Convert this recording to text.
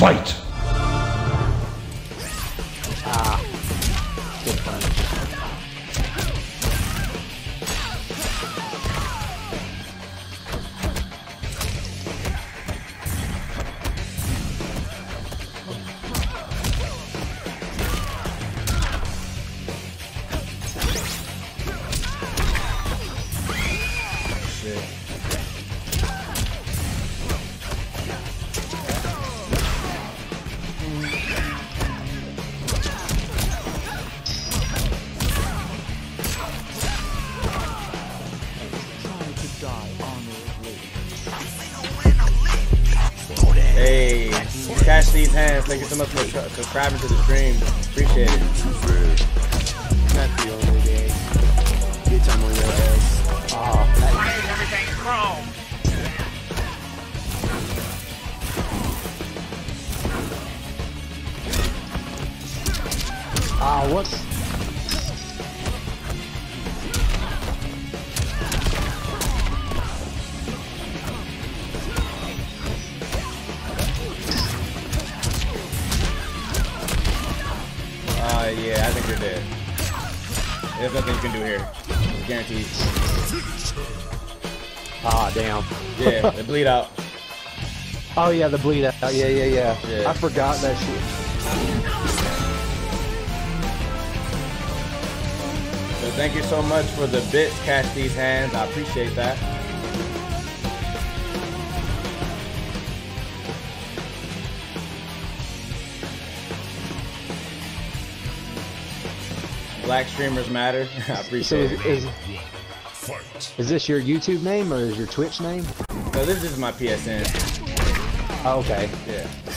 Fight! Ah. Good fun. Shit. Hey, cash these hands. Thank you so much for subscribing to the stream. Appreciate it. That's the only day. Bitch, I'm on your ass. Oh, why is everything chrome? Ah, what? Yeah, I think you're dead. There's nothing you can do here. Guaranteed. Ah, damn. Yeah, the bleed out. Oh, yeah, the bleed out. Yeah, yeah, yeah. I forgot that shit. So thank you so much for the bits, Catch These Hands. I appreciate that. Black streamers matter. I appreciate it. Is this your YouTube name or is your Twitch name? No, this is my PSN. Oh, okay. Yeah.